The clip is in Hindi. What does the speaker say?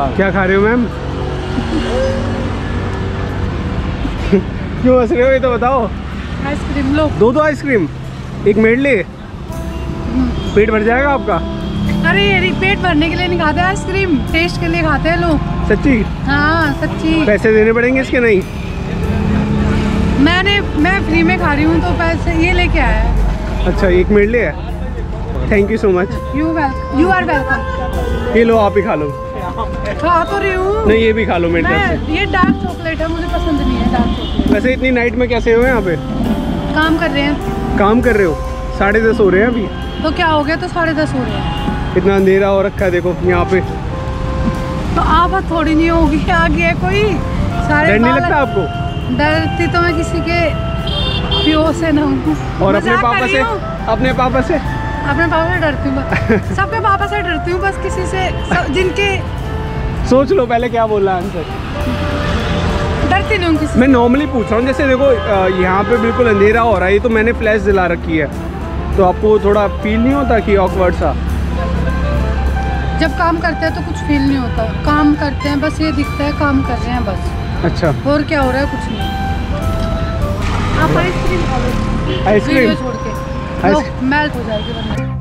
क्या खा रहे हो मैम? क्यों हंस रहे हो ये तो बताओ। आइसक्रीम लो। दो आइसक्रीम एक मेड ले, पेट भर जाएगा आपका। अरे यार पेट भरने के लिए नहीं खाते आइसक्रीम, टेस्ट के लिए खाते हैं लोग। सच्ची? हाँ सच्ची। पैसे देने पड़ेंगे इसके? नहीं मैं फ्री में खा रही हूँ तो पैसे ये लेके आया। अच्छा एक मेड ले है, thank you so much. You are welcome. ये लो आप ही खा लो। खा तो रही हूँ। नहीं ये भी खा लो मेरे तरफ से। ये डार्क चॉकलेट है, मुझे पसंद नहीं है डार्क चॉकलेट। वैसे इतनी नाइट में कैसे हो यहाँ पे? काम कर रहे हैं। काम कर रहे हो? 10:30 हो रहे हैं अभी तो। क्या हो गया तो 10:30 हो रहे हैं? इतना अंधेरा हो रखा है देखो यहाँ पे। तो आप थोड़ी नहीं होगी आगे कोई डर नहीं लगता आपको? डरती तो मैं किसी के प्यो से ना हूँ। और अपने पापा से डरती हूँ। सबके पापा से डरती हूँ बस, किसी से जिनके सोच लो पहले क्या बोला आंसर। डरती नहीं हूँ किसी। मैं नॉर्मली पूछ रहा हूँ, जैसे देखो यहाँ पे बिल्कुल अंधेरा हो रहा है, ये तो मैंने फ्लैश जला रखी है, तो आपको थोड़ा फील नहीं होता कि ऑकवर्ड सा? जब काम करते हैं तो कुछ फील नहीं होता, काम करते हैं बस ये दिखता है काम कर रहे हैं बस। अच्छा और क्या हो रहा है? कुछ नहीं। आप आइसक्रीम खा लो, आइसक्रीम छोड़ के मेल्ट हो जाएगी।